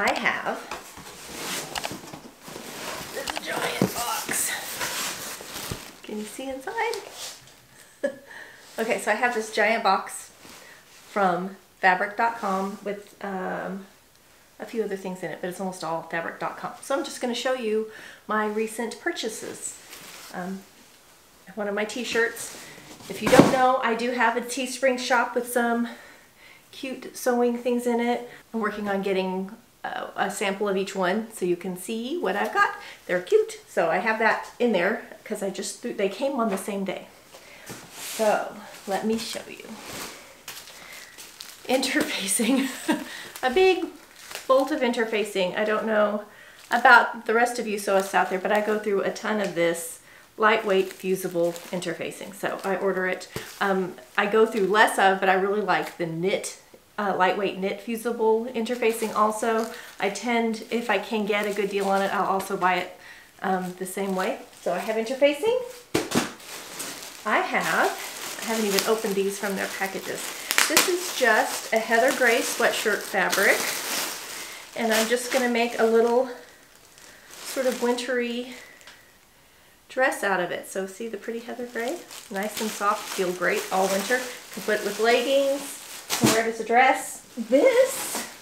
I have this giant box. Can you see inside? Okay, so I have this giant box from fabric.com with a few other things in it, but it's almost all fabric.com. So I'm just going to show you my recent purchases. One of my t-shirts. If you don't know, I do have a Teespring shop with some cute sewing things in it. I'm working on getting a sample of each one so you can see what I've got. They're cute, so I have that in there because I just they came on the same day. So let me show you. Interfacing. A big bolt of interfacing. I don't know about the rest of you sewists out there, but I go through a ton of this lightweight fusible interfacing. So I order it. I go through less of, but I really like the knit, lightweight knit fusible interfacing also. I tend, if I can get a good deal on it, I'll also buy it the same way. So I have interfacing. I haven't even opened these from their packages. This is just a heather gray sweatshirt fabric. And I'm just going to make a little sort of wintry dress out of it. So see the pretty heather gray? Nice and soft, feel great all winter. Can put it with leggings, can wear it as a dress. This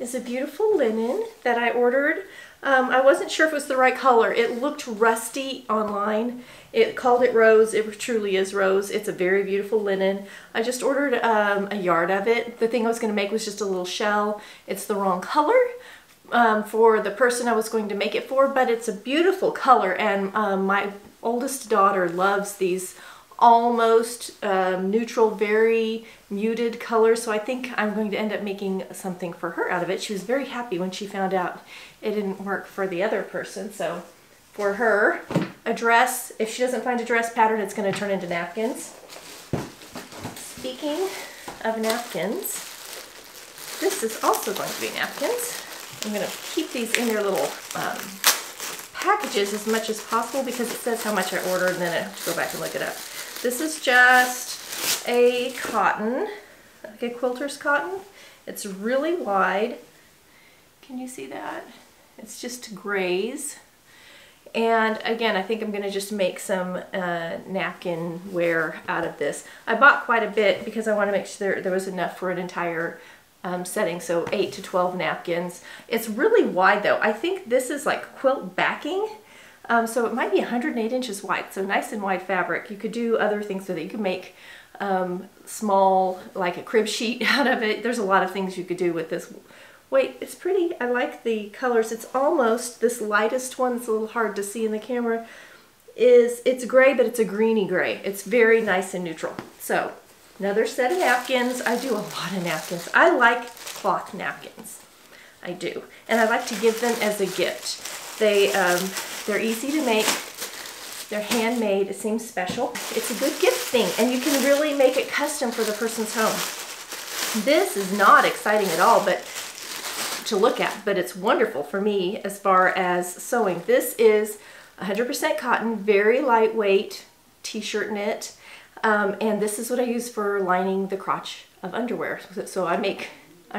is a beautiful linen that I ordered. I wasn't sure if it was the right color. It looked rusty online. It called it rose. It truly is rose. It's a very beautiful linen. I just ordered a yard of it. The thing I was going to make was just a little shell. It's the wrong color for the person I was going to make it for, but it's a beautiful color, and my oldest daughter loves these almost neutral, very muted color, so I think I'm going to end up making something for her out of it. She was very happy when she found out it didn't work for the other person, so for her, a dress, if she doesn't find a dress pattern, it's going to turn into napkins. Speaking of napkins, this is also going to be napkins. I'm going to keep these in their little packages as much as possible because it says how much I ordered, and then I have to go back and look it up. This is just a cotton, like a quilter's cotton. It's really wide. Can you see that? It's just grays. And again, I think I'm going to just make some napkin wear out of this. I bought quite a bit because I want to make sure there was enough for an entire setting, so 8 to 12 napkins. It's really wide though. I think this is like quilt backing, so it might be 108 inches wide, so nice and wide fabric. You could do other things with it. You could make small, like a crib sheet out of it. There's a lot of things you could do with this. Wait, it's pretty. I like the colors. It's almost this lightest one. It's a little hard to see in the camera. It's gray, but it's a greeny gray. It's very nice and neutral. So another set of napkins. I do a lot of napkins. I like cloth napkins. I do. And I like to give them as a gift. They're easy to make. They're handmade. It seems special. It's a good gift thing, and you can really make it custom for the person's home. This is not exciting at all, but to look at, but it's wonderful for me as far as sewing. This is 100% cotton, very lightweight t-shirt knit. And this is what I use for lining the crotch of underwear. So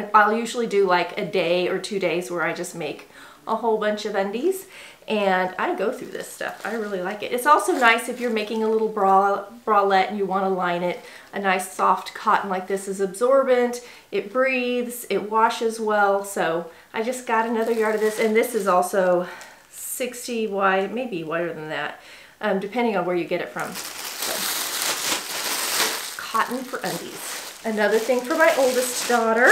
I'll usually do like a day or 2 days where I just make a whole bunch of undies, and I go through this stuff. I really like it. It's also nice if you're making a little bralette and you want to line it. A nice soft cotton like this is absorbent, it breathes, it washes well. So I just got another yard of this, and this is also 60 wide, maybe wider than that, depending on where you get it from. Cotton for undies. Another thing for my oldest daughter.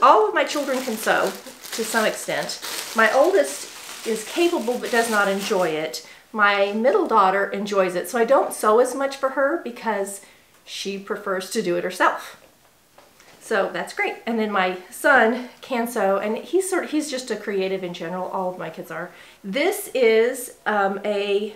All of my children can sew to some extent. My oldest is capable but does not enjoy it. My middle daughter enjoys it, so I don't sew as much for her because she prefers to do it herself. So that's great. And then my son can sew, and he's just a creative in general. All of my kids are. This is a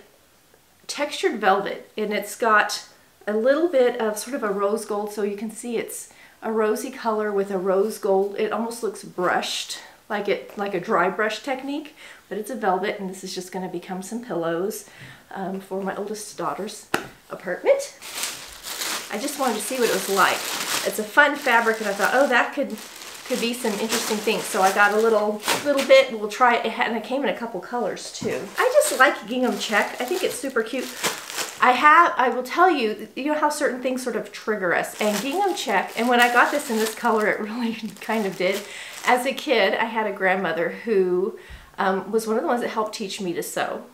textured velvet, and it's got a little bit of sort of a rose gold, so you can see it's a rosy color with a rose gold. It almost looks brushed, like a dry brush technique, but it's a velvet, and this is just going to become some pillows for my oldest daughter's apartment. I just wanted to see what it was like. It's a fun fabric, and I thought, oh, that could could be some interesting things. So I got a little bit. We'll try it, and it came in a couple colors too. I just like gingham check. I think it's super cute. I will tell you, you know how certain things sort of trigger us, and gingham check, and when I got this in this color, it really kind of did. As a kid, I had a grandmother who was one of the ones that helped teach me to sew.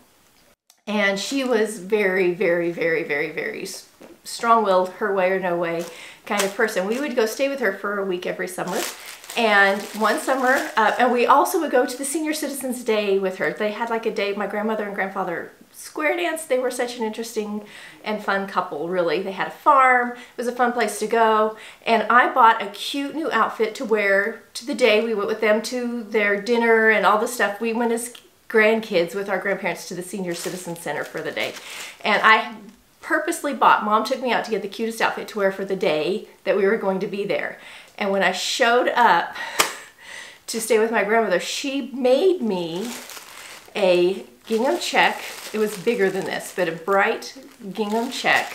And she was very, very, very, very, very strong-willed, her way or no way kind of person. We would go stay with her for a week every summer. And one summer, and we also would go to the Senior Citizens Day with her. They had like a day, my grandmother and grandfather square dance. They were such an interesting and fun couple, really. They had a farm. It was a fun place to go. And I bought a cute new outfit to wear to the day. We went with them to their dinner and all the stuff. We went as grandkids with our grandparents to the Senior Citizen Center for the day. And I purposely bought, Mom took me out to get the cutest outfit to wear for the day that we were going to be there. And when I showed up to stay with my grandmother, she made me a gingham check. It was bigger than this, but a bright gingham check,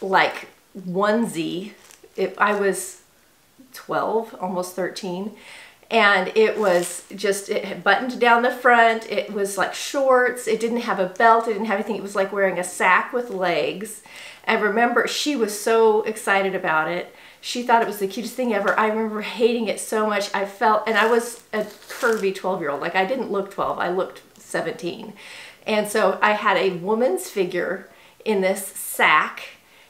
like onesie. I was 12, almost 13, and it was just, it had buttoned down the front. It was like shorts. It didn't have a belt. It didn't have anything. It was like wearing a sack with legs. I remember she was so excited about it. She thought it was the cutest thing ever. I remember hating it so much. I felt, and I was a curvy 12-year-old. Like, I didn't look 12. I looked 17. And so I had a woman's figure in this sack.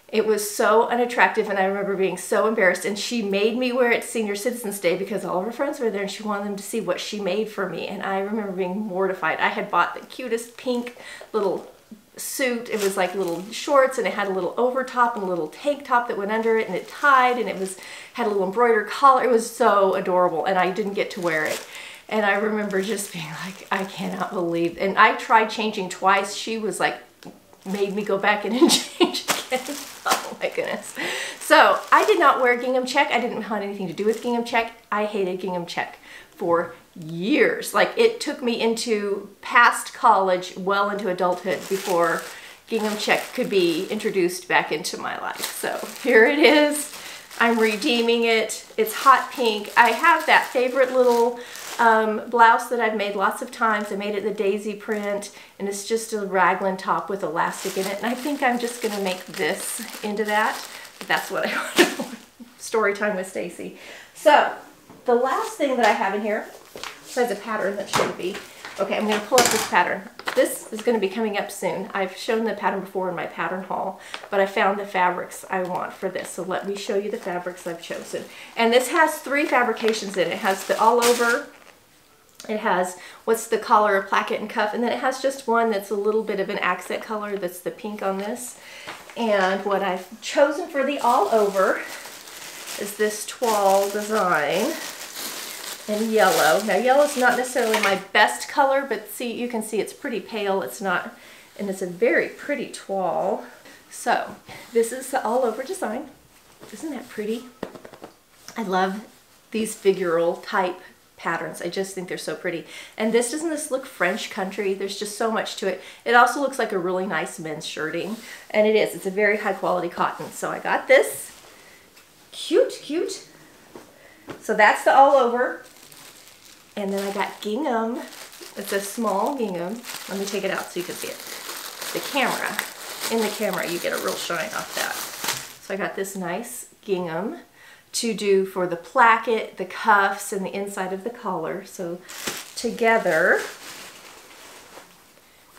It was so unattractive, and I remember being so embarrassed. And she made me wear it Senior Citizens Day because all of her friends were there, and she wanted them to see what she made for me. And I remember being mortified. I had bought the cutest pink little suit. It was like little shorts, and it had a little overtop and a little tank top that went under it, and it tied, and it was had a little embroidered collar. It was so adorable, and I didn't get to wear it. And I remember just being like, I cannot believe. And I tried changing twice. She was like, made me go back in and change again. Oh my goodness. So I did not wear gingham check. I didn't want anything to do with gingham check. I hated gingham check for years. Like, it took me into past college, well into adulthood, before gingham check could be introduced back into my life. So here it is. I'm redeeming it. It's hot pink. I have that favorite little blouse that I've made lots of times. I made it the daisy print, and it's just a raglan top with elastic in it. And I think I'm just going to make this into that. But that's what I want. Story time with Stacy. So the last thing that I have in here, besides a pattern that should be, okay, I'm going to pull up this pattern. This is going to be coming up soon. I've shown the pattern before in my pattern haul, but I found the fabrics I want for this. So let me show you the fabrics I've chosen. And this has three fabrications in it. It has the all over, it has what's the collar, a placket and cuff, and then it has just one that's a little bit of an accent color that's the pink on this. And what I've chosen for the all over is this toile design. And yellow. Now, yellow is not necessarily my best color, but see, you can see it's pretty pale. It's not, and it's a very pretty toile. So this is the all-over design. Isn't that pretty? I love these figural type patterns. I just think they're so pretty. And this doesn't this look French country? There's just so much to it. It also looks like a really nice men's shirting, and it is. It's a very high quality cotton. So I got this. Cute. So that's the all-over. And then I got gingham. It's a small gingham. Let me take it out so you can see it. The camera. In the camera, you get a real shine off that. So I got this nice gingham to do for the placket, the cuffs, and the inside of the collar. So together,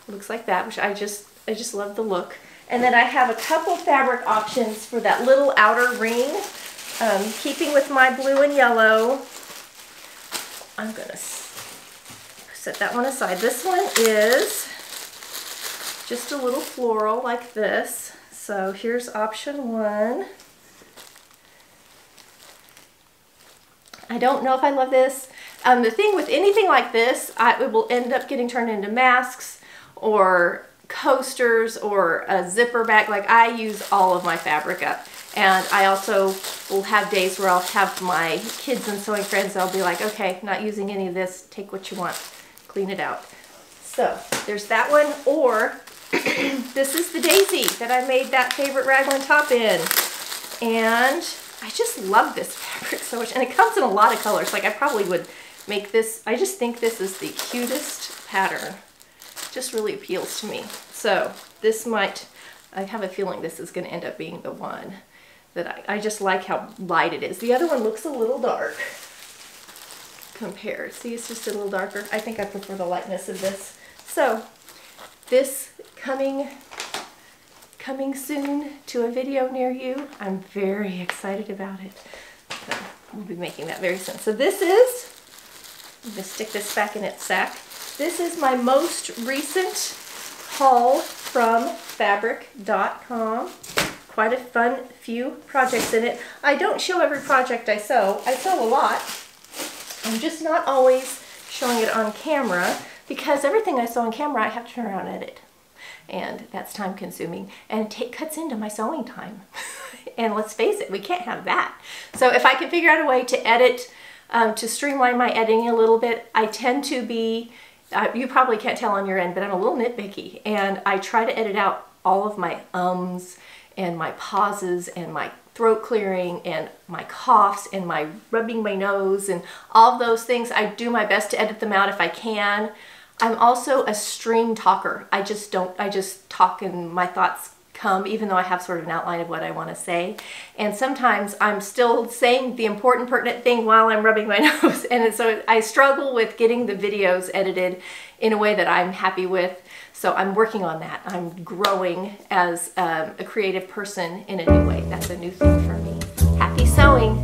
looks like that, which I just love the look. And then I have a couple fabric options for that little outer ring. Keeping with my blue and yellow, I'm going to set that one aside. This one is just a little floral like this. So here's option one. I don't know if I love this. The thing with anything like this, it will end up getting turned into masks or coasters or a zipper bag. Like, I use all of my fabric up. And I also will have days where I'll have my kids and sewing friends. I'll be like, okay, not using any of this. Take what you want. Clean it out. So there's that one. Or this is the daisy that I made that favorite raglan top in. And I just love this fabric so much, and it comes in a lot of colors. Like, I probably would make this, I just think this is the cutest pattern. Just really appeals to me. So this might, I have a feeling this is going to end up being the one that I just like how light it is. The other one looks a little dark compared. See, it's just a little darker. I think I prefer the lightness of this. So this coming soon to a video near you. I'm very excited about it. So we'll be making that very soon. So this is, I'm going to stick this back in its sack. This is my most recent haul from fabric.com. Quite a fun few projects in it. I don't show every project I sew. I sew a lot. I'm just not always showing it on camera because everything I sew on camera I have to turn around and edit. And that's time consuming and it cuts into my sewing time. And let's face it, we can't have that. So if I can figure out a way to edit, to streamline my editing a little bit, I tend to be, you probably can't tell on your end, but I'm a little nitpicky, and I try to edit out all of my ums and my pauses and my throat clearing and my coughs and my rubbing my nose and all those things. I do my best to edit them out if I can. I'm also a stream talker. I just talk and my thoughts come, even though I have sort of an outline of what I want to say. And sometimes I'm still saying the important, pertinent thing while I'm rubbing my nose. And so I struggle with getting the videos edited in a way that I'm happy with. So I'm working on that. I'm growing as a creative person in a new way. That's a new thing for me. Happy sewing.